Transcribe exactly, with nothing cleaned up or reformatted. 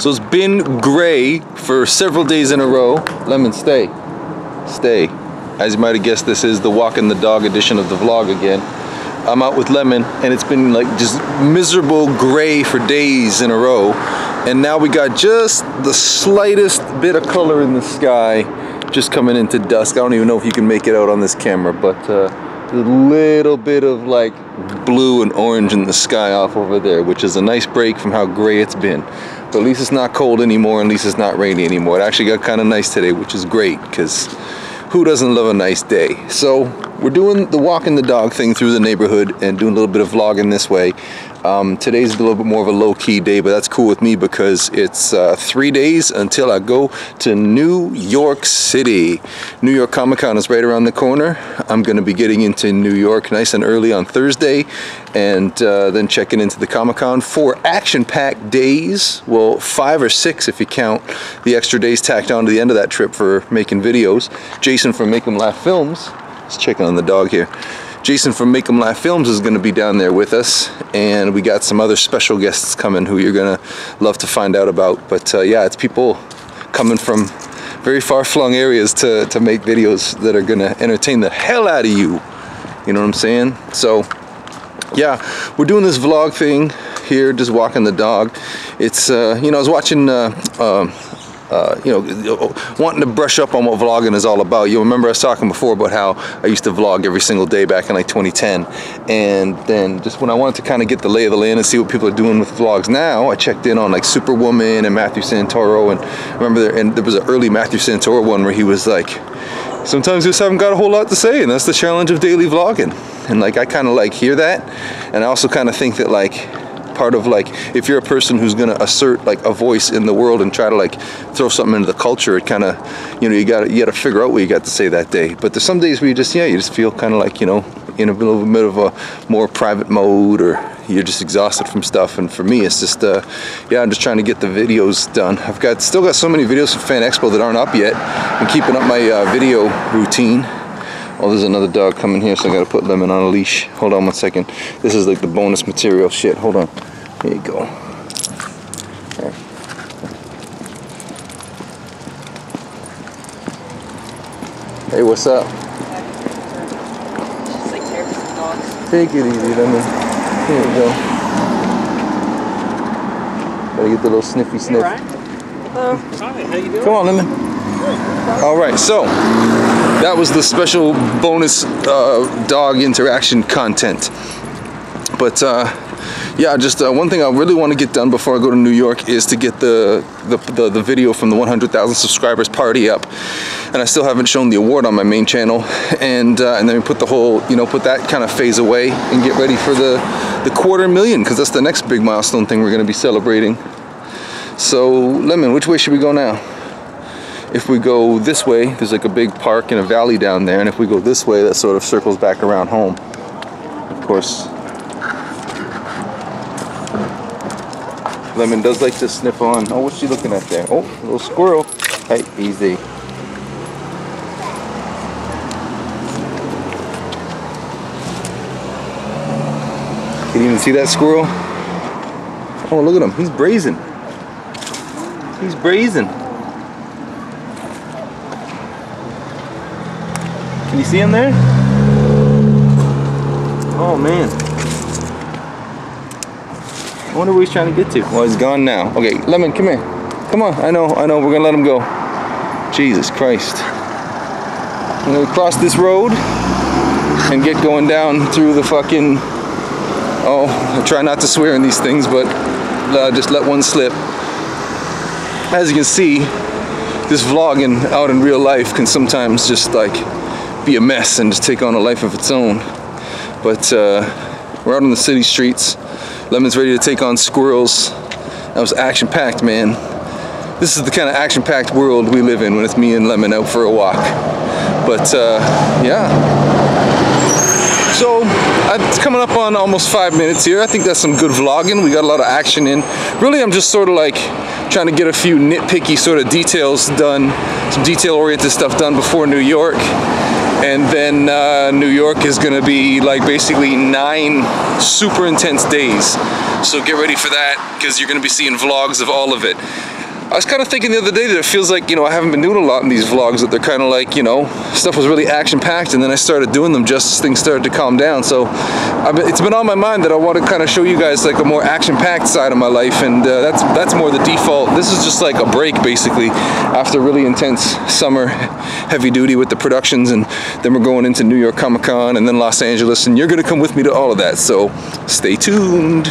So it's been gray for several days in a row. Lemon, stay. Stay. As you might have guessed, this is the walk and the dog edition of the vlog again. I'm out with Lemon, and it's been like just miserable gray for days in a row. And now we got just the slightest bit of color in the sky just coming into dusk. I don't even know if you can make it out on this camera, but uh, a little bit of like blue and orange in the sky off over there, which is a nice break from how gray it's been. But at least it's not cold anymore, and at least it's not rainy anymore. It actually got kind of nice today, which is great, because who doesn't love a nice day? So we're doing the walk and the dog thing through the neighborhood and doing a little bit of vlogging this way. Um, today's a little bit more of a low-key day, but that's cool with me because it's uh, three days until I go to New York City. New York Comic-Con is right around the corner. I'm going to be getting into New York nice and early on Thursday and uh, then checking into the Comic-Con. Four action-packed days, well, five or six if you count the extra days tacked on to the end of that trip for making videos. Jason from Make 'Em Laugh Films, let's check on the dog here. Jason from Make 'Em Laugh Films is going to be down there with us, and we got some other special guests coming who you're going to love to find out about. But uh, yeah, it's people coming from very far-flung areas to, to make videos that are going to entertain the hell out of you. You know what I'm saying? So yeah, we're doing this vlog thing here, just walking the dog. It's, uh, you know, I was watching... Uh, uh, Uh, you know, wanting to brush up on what vlogging is all about. You remember I was talking before about how I used to vlog every single day back in like twenty ten, and then just when I wanted to kind of get the lay of the land and see what people are doing with vlogs now, I checked in on like Superwoman and Matthew Santoro, and I remember there, and there was an early Matthew Santoro one where he was like, sometimes you just haven't got a whole lot to say, and that's the challenge of daily vlogging. And like I kind of like hear that, and I also kind of think that like part of like, if you're a person who's gonna assert like a voice in the world and try to like throw something into the culture, it kind of, you know, you gotta you gotta figure out what you got to say that day. But there's some days where you just, yeah, you just feel kind of like, you know, in a little bit of a more private mode, or you're just exhausted from stuff. And for me, it's just, uh, yeah, I'm just trying to get the videos done. I've got still got so many videos from Fan Expo that aren't up yet. I'm keeping up my uh, video routine. Oh, there's another dog coming here, so I gotta put Lemon on a leash. Hold on one second. This is like the bonus material shit. Hold on. Here you go. Right. Hey, what's up? She's like nervous of dogs. Take it easy, Lemon. Here we go. Gotta get the little sniffy sniff. Hey, hello. Hi, how you doing? Come on, Lemon. All right, so that was the special bonus uh, dog interaction content. But uh, yeah, just uh, one thing I really want to get done before I go to New York is to get the the, the, the video from the one hundred thousand subscribers party up. And I still haven't shown the award on my main channel. And uh, and then we put the whole, you know, put that kind of phase away and get ready for the, the quarter million, because that's the next big milestone thing we're going to be celebrating. So, Lemon, which way should we go now? If we go this way, there's like a big park and a valley down there, and if we go this way, that sort of circles back around home. Of course, Lemon does like to sniff on. Oh, what's she looking at there? Oh, little squirrel. Hey, easy. Can you even see that squirrel? Oh, look at him. He's brazen. He's brazen. Can you see him there? Oh man. I wonder where he's trying to get to. Well, he's gone now. Okay, Lemon, come here. Come on, I know, I know, we're gonna let him go. Jesus Christ. I'm gonna cross this road and get going down through the fucking... Oh, I try not to swear in these things, but uh, just let one slip. As you can see, this vlogging out in real life can sometimes just like... be a mess and just take on a life of its own. But uh, we're out on the city streets. Lemon's ready to take on squirrels. That was action-packed, man. This is the kind of action-packed world we live in when it's me and Lemon out for a walk. But uh, yeah. So it's coming up on almost five minutes here. I think that's some good vlogging. We got a lot of action in. Really, I'm just sort of like trying to get a few nitpicky sort of details done, some detail-oriented stuff done before New York. and then uh, New York is going to be like basically nine super intense days. So get ready for that, because you're going to be seeing vlogs of all of it. I was kind of thinking the other day that it feels like, you know, I haven't been doing a lot in these vlogs, that they're kind of like, you know, stuff was really action-packed, and then I started doing them just as things started to calm down. So I've been, it's been on my mind that I want to kind of show you guys like a more action-packed side of my life, and uh, that's that's more the default. This is just like a break, basically, after a really intense summer, heavy duty with the productions, and then we're going into New York Comic-Con and then Los Angeles, and you're going to come with me to all of that, so stay tuned.